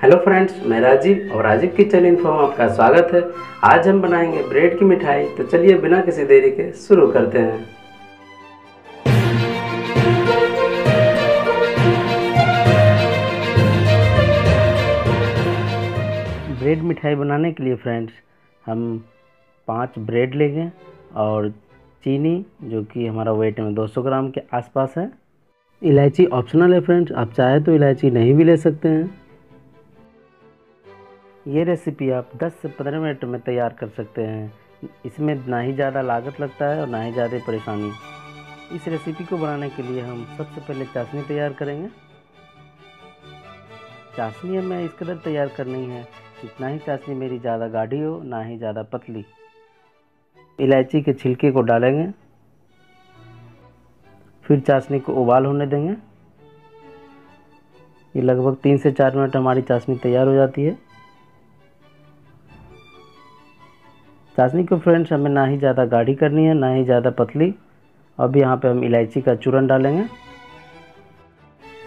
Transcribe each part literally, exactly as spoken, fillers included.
Hello friends, मैं राजीव और Rajiv kitchen info में आपका स्वागत है। आज हम बनाएंगे ब्रेड की मिठाई, तो चलिए बिना किसी देरी के शुरू करते हैं। ब्रेड मिठाई बनाने के लिए फ्रेंड्स हम पाँच ब्रेड लेंगे और चीनी जो कि हमारा वेट में दो सौ ग्राम के आसपास है। इलायची ऑप्शनल है फ्रेंड्स, आप चाहे तो इलायची नहीं भी ले सकते हैं। ये रेसिपी आप दस से पंद्रह मिनट में तैयार कर सकते हैं। इसमें ना ही ज़्यादा लागत लगता है और ना ही ज़्यादा परेशानी। इस रेसिपी को बनाने के लिए हम सबसे पहले चाशनी तैयार करेंगे। चाशनी हमें इस कदर तैयार करनी है कि ना ही चाशनी मेरी ज़्यादा गाढ़ी हो ना ही ज़्यादा पतली। इलायची के छिलके को डालेंगे, फिर चाशनी को उबाल होने देंगे। ये लगभग तीन से चार मिनट हमारी चाशनी तैयार हो जाती है। चाशनी को फ्रेंड्स हमें ना ही ज़्यादा गाढ़ी करनी है ना ही ज़्यादा पतली। अब यहाँ पे हम इलायची का चूरन डालेंगे,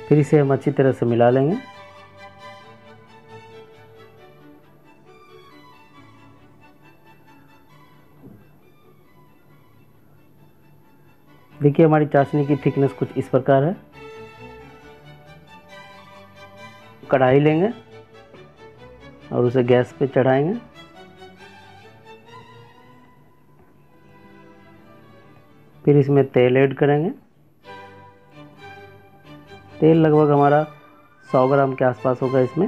फिर इसे हम अच्छी तरह से मिला लेंगे। देखिए हमारी चाशनी की थिकनेस कुछ इस प्रकार है। कढ़ाई लेंगे और उसे गैस पे चढ़ाएंगे। फिर इसमें तेल ऐड करेंगे। तेल लगभग हमारा सौ ग्राम के आसपास होगा। इसमें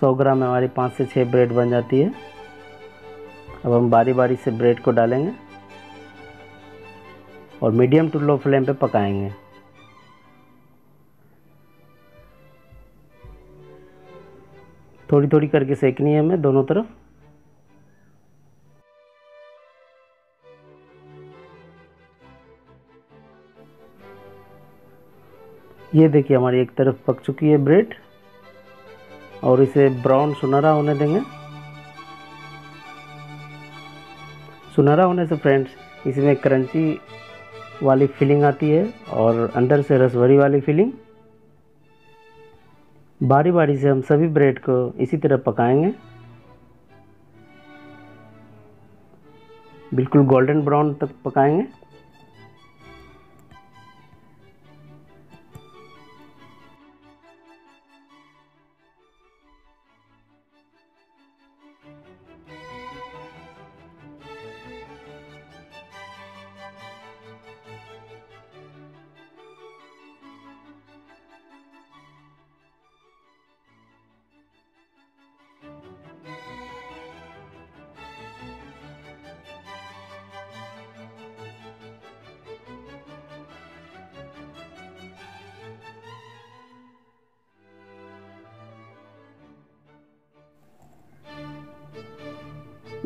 सौ ग्राम में हमारी पाँच से छः ब्रेड बन जाती है। अब हम बारी बारी से ब्रेड को डालेंगे और मीडियम टू लो फ्लेम पे पकाएंगे। थोड़ी थोड़ी करके सेकनी है हमें दोनों तरफ। ये देखिए हमारी एक तरफ पक चुकी है ब्रेड और इसे ब्राउन सुनहरा होने देंगे। सुनहरा होने से फ्रेंड्स इसमें क्रंची वाली फीलिंग आती है और अंदर से रसभरी वाली फीलिंग। बारी बारी से हम सभी ब्रेड को इसी तरह पकाएंगे। बिल्कुल गोल्डन ब्राउन तक पकाएंगे।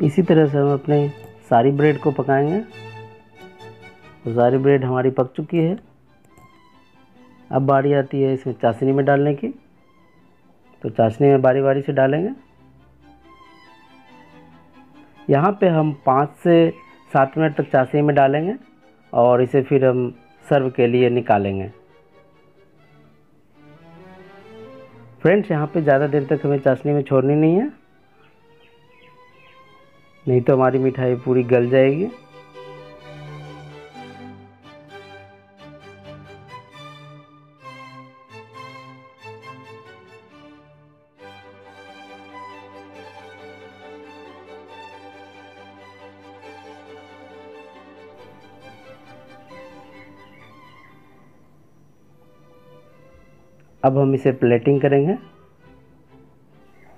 इसी तरह से हम अपने सारी ब्रेड को पकाएंगे। सारी ब्रेड हमारी पक चुकी है। अब बारी आती है इसमें चाशनी में डालने की, तो चाशनी में बारी बारी से डालेंगे। यहाँ पे हम पाँच से सात मिनट तक चाशनी में डालेंगे और इसे फिर हम सर्व के लिए निकालेंगे। फ्रेंड्स यहाँ पे ज़्यादा देर तक हमें चाशनी में छोड़नी नहीं है, नहीं तो हमारी मिठाई पूरी गल जाएगी। अब हम इसे प्लेटिंग करेंगे।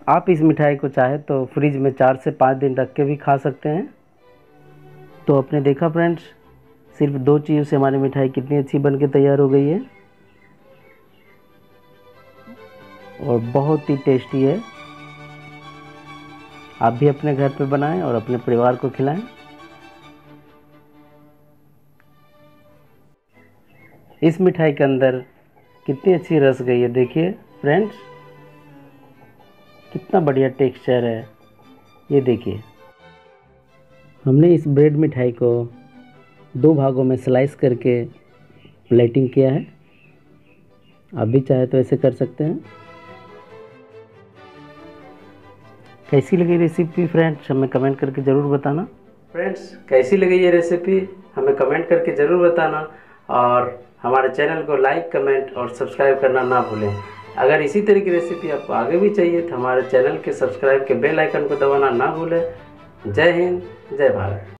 आप इस मिठाई को चाहे तो फ्रिज में चार से पाँच दिन रख के भी खा सकते हैं। तो आपने देखा फ्रेंड्स, सिर्फ दो चीज़ों से हमारी मिठाई कितनी अच्छी बन के तैयार हो गई है और बहुत ही टेस्टी है। आप भी अपने घर पे बनाएं और अपने परिवार को खिलाएं। इस मिठाई के अंदर कितनी अच्छी रस गई है। देखिए फ्रेंड्स कितना बढ़िया टेक्सचर है। ये देखिए हमने इस ब्रेड मिठाई को दो भागों में स्लाइस करके प्लेटिंग किया है। आप भी चाहे तो ऐसे कर सकते हैं। कैसी लगी रेसिपी फ्रेंड्स, हमें कमेंट करके ज़रूर बताना। फ्रेंड्स कैसी लगी ये रेसिपी हमें कमेंट करके ज़रूर बताना और हमारे चैनल को लाइक कमेंट और सब्सक्राइब करना ना भूलें। अगर इसी तरह की रेसिपी आपको आगे भी चाहिए तो हमारे चैनल के सब्सक्राइब के बेल आइकन को दबाना ना भूलें। जय हिंद, जय भारत।